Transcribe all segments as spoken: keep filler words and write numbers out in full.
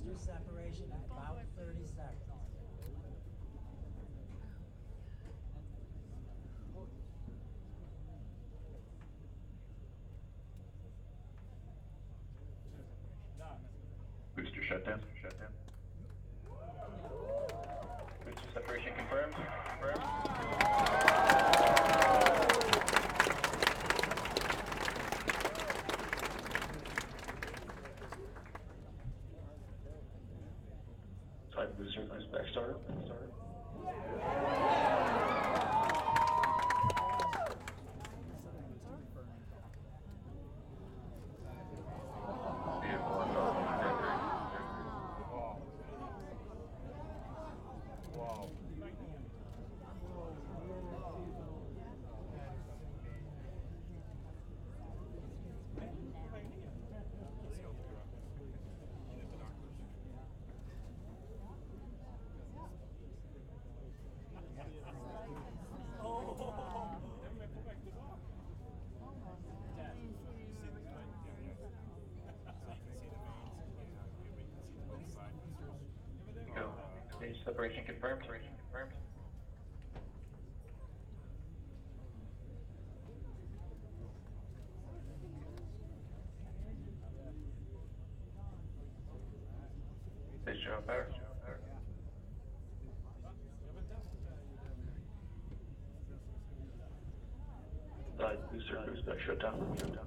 booster separation at about thirty seconds. Booster shutdown. Shutdown. Booster separation confirmed. Confirmed. Booster, nice back starter. Back starter. Wow. Wow. Separation confirmed. Separation confirmed. They show up there. Side booster goes back shutdown. Shutdown.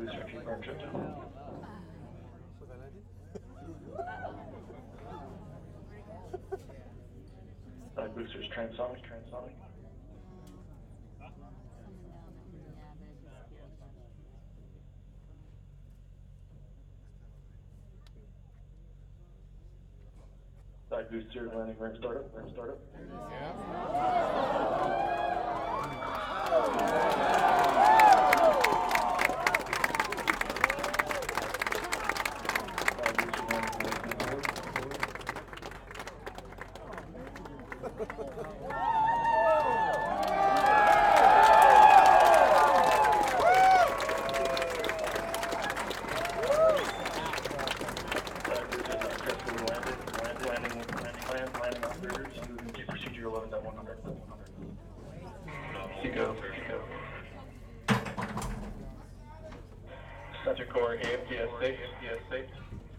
Booster confirmed shutdown. Side boosters transonic, transonic. Side booster landing ramp startup, ramp startup. Yeah. Center core, A F T S safe, A F T S safe.